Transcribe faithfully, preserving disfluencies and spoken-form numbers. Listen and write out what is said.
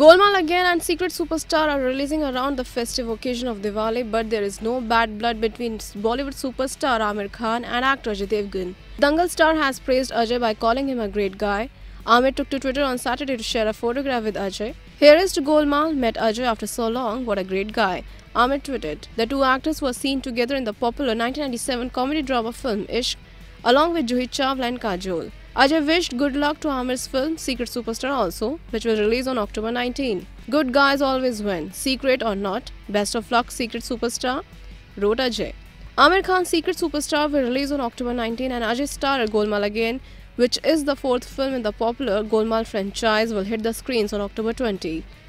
Golmaal again and Secret Superstar are releasing around the festive occasion of Diwali, but there is no bad blood between Bollywood superstar Aamir Khan and actor Ajay Devgn. Dangal star has praised Ajay by calling him a great guy. Aamir took to Twitter on Saturday to share a photograph with Ajay. Here is to Golmaal, met Ajay after so long, what a great guy. Aamir tweeted. The two actors were seen together in the popular nineteen ninety-seven comedy drama film Ishq, along with Juhi Chawla and Kajol. Ajay wished good luck to Aamir's film Secret Superstar also, which will release on October nineteenth. Good guys always win, secret or not. Best of luck, Secret Superstar, wrote Ajay. Aamir Khan's Secret Superstar will release on October nineteenth, and Ajay's star Golmaal again, which is the fourth film in the popular Golmaal franchise, will hit the screens on October twentieth.